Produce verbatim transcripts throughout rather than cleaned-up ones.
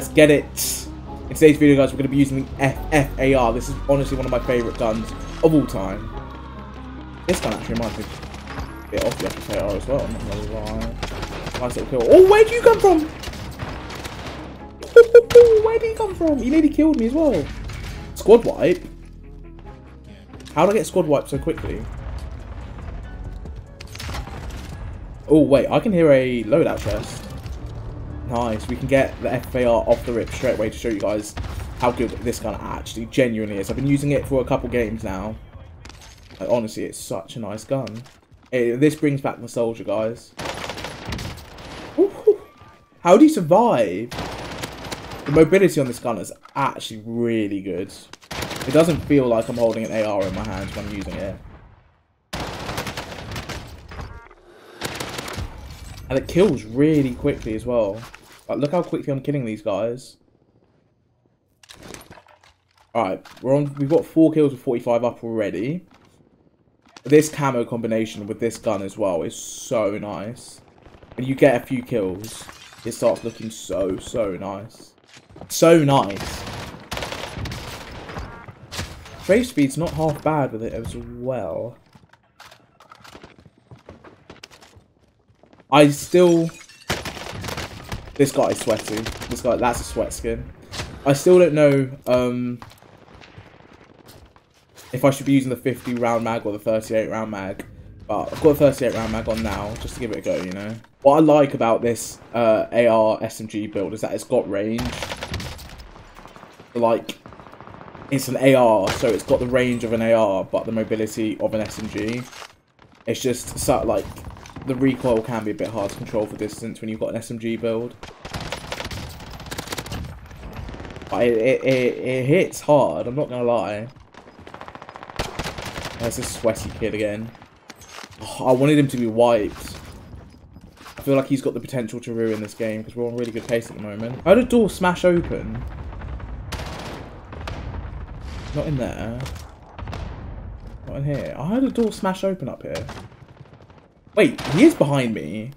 Let's get it. In today's video, guys, we're going to be using the F F A R. This is honestly one of my favourite guns of all time. This gun actually reminds me a bit of the F F A R as well. I'm not going to lie. Nice little kill. Oh, where did you come from? Where did he come from? He nearly killed me as well. Squad wipe? How did I get squad wiped so quickly? Oh, wait. I can hear a loadout chest. Nice. We can get the F F A R off the rip straight away to show you guys how good this gun actually genuinely is. I've been using it for a couple games now. Like, honestly, it's such a nice gun. It, this brings back nostalgia, guys. Ooh, how do you survive? The mobility on this gun is actually really good. It doesn't feel like I'm holding an A R in my hands when I'm using it. And it kills really quickly as well. Like, look how quickly I'm killing these guys. Alright, we're on. We've got four kills with forty-five up already. This camo combination with this gun as well is so nice. When you get a few kills, it starts looking so, so nice. So nice. Trace speed's not half bad with it as well. I still... This guy is sweaty. This guy, that's a sweat skin. I still don't know um, if I should be using the fifty round mag or the thirty-eight round mag. But I've got a thirty-eight round mag on now, just to give it a go, you know. What I like about this uh, A R S M G build is that it's got range. Like, it's an A R, so it's got the range of an A R, but the mobility of an S M G. It's just, so, like, the recoil can be a bit hard to control for distance when you've got an S M G build. But it, it, it, it hits hard, I'm not going to lie. There's this sweaty kid again. Oh, I wanted him to be wiped. I feel like he's got the potential to ruin this game because we're on really good pace at the moment. How did a door smash open? Not in there. Not in here. I heard a door smash open up here. Wait, he is behind me.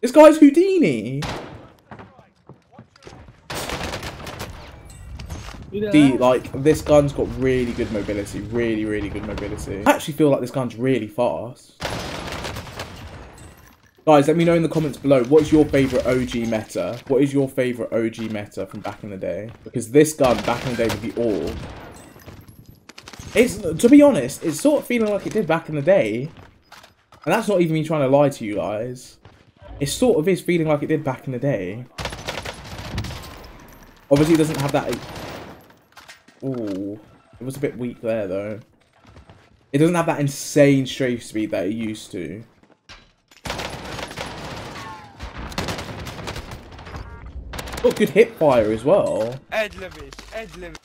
This guy's Houdini. D, like, this gun's got really good mobility. Really, really good mobility. I actually feel like this gun's really fast. Guys, let me know in the comments below, what's your favourite O G meta? What is your favourite O G meta from back in the day? Because this gun, back in the day with the AWP, it's, to be honest, it's sort of feeling like it did back in the day. And that's not even me trying to lie to you guys. It sort of is feeling like it did back in the day. Obviously, it doesn't have that... Ooh, it was a bit weak there, though. It doesn't have that insane strafe speed that it used to. Got good hip fire as well. Ed Levis, Ed Levis.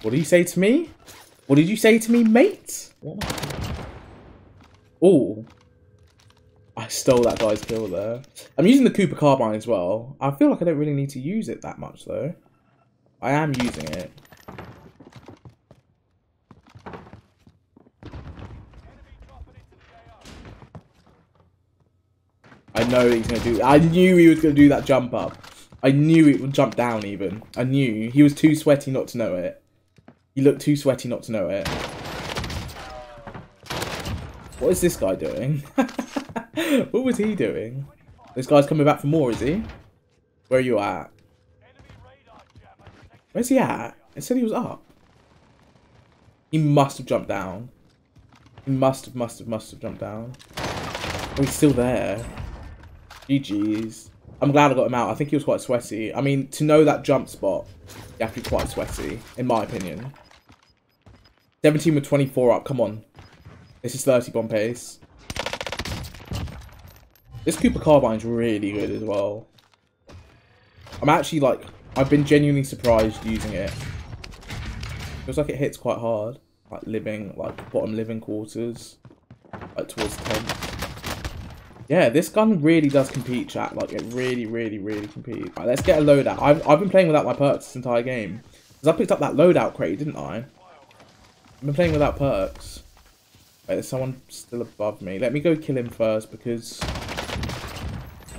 What did you say to me? What did you say to me, mate? Oh, I stole that guy's kill there. I'm using the Cooper Carbine as well. I feel like I don't really need to use it that much, though. I am using it. I know he's going to do... I knew he was going to do that jump up. I knew it would jump down, even. I knew. He was too sweaty not to know it. He looked too sweaty not to know it. What is this guy doing? What was he doing? This guy's coming back for more, is he? Where are you at? Where's he at? It said he was up. He must have jumped down. He must have, must have, must have jumped down. Oh, he's still there. G G's. I'm glad I got him out. I think he was quite sweaty. I mean, to know that jump spot, you have to be quite sweaty, in my opinion. seventeen with twenty-four up. Come on. This is thirty bomb pace. This Cooper Carbine's really good as well. I'm actually like... I've been genuinely surprised using it. Feels like it hits quite hard. Like living, like bottom living quarters. Like towards ten. Yeah, this gun really does compete, chat. Like it really, really, really competes. Right, let's get a loadout. I've, I've been playing without my perks this entire game. Because I picked up that loadout crate, didn't I? I've been playing without perks. Wait, there's someone still above me. Let me go kill him first because...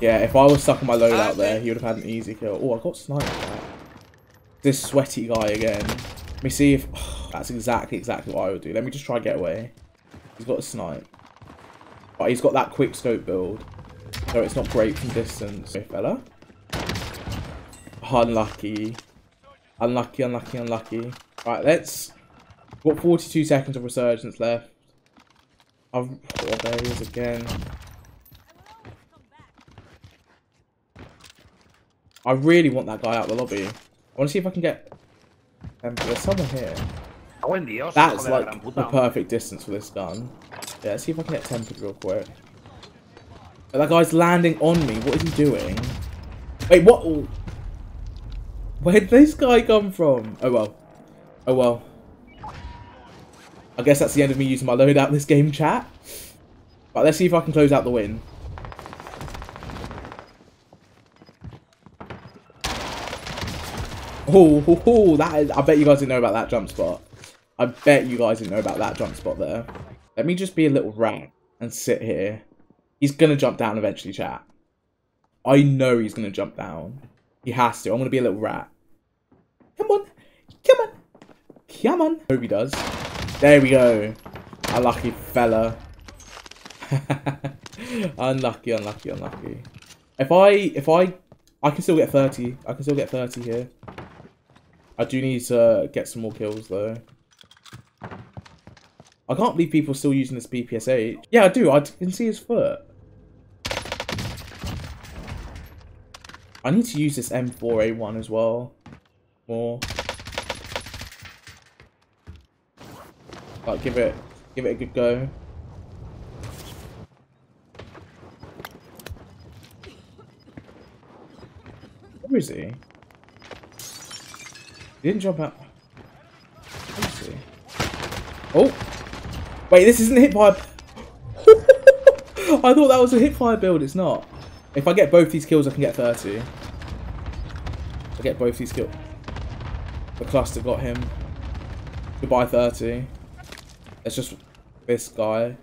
Yeah, if I was stuck on my load out there, he would have had an easy kill. Oh, I got sniped. This sweaty guy again. Let me see if... Oh, that's exactly, exactly what I would do. Let me just try and get away. He's got a snipe. But he's got that quick scope build. So it's not great from distance. Hey, fella. Unlucky. Unlucky, unlucky, unlucky. Right, let's... We've got forty-two seconds of resurgence left. I've... Oh, there he is again. I really want that guy out of the lobby. I want to see if I can get... Um, there's someone here. That's like the perfect distance for this gun. Yeah, let's see if I can get tempered real quick. But that guy's landing on me. What is he doing? Wait, what? Where did this guy come from? Oh well. Oh well. I guess that's the end of me using my loadout this game, chat. But let's see if I can close out the win. Oh, oh, oh, that is, I bet you guys didn't know about that jump spot. I bet you guys didn't know about that jump spot there. Let me just be a little rat and sit here. He's going to jump down eventually, chat. I know he's going to jump down. He has to. I'm going to be a little rat. Come on. Come on. Come on. I hope he does. There we go. Unlucky fella. Unlucky, unlucky, unlucky. If I, if I, I can still get thirty. I can still get thirty here. I do need to get some more kills, though. I can't believe people are still using this P P S H. Yeah, I do. I can see his foot. I need to use this M four A one as well. More. Like, give it, give it a good go. Where is he? He didn't jump out. Oh! Wait, this isn't a hipfire. I thought that was a hipfire build. It's not. If I get both these kills, I can get thirty. I get both these kills. The cluster got him. Goodbye, thirty. It's just this guy.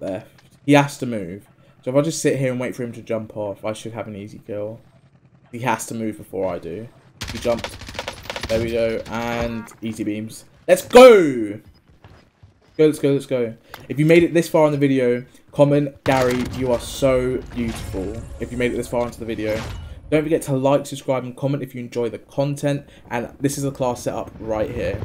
There. He has to move. So if I just sit here and wait for him to jump off, I should have an easy kill. He has to move before I do. He jumped. There we go, and easy beams. Let's go! Go, let's go, let's go. If you made it this far in the video, comment, Gary, you are so beautiful. If you made it this far into the video, don't forget to like, subscribe, and comment if you enjoy the content. And this is the class setup right here.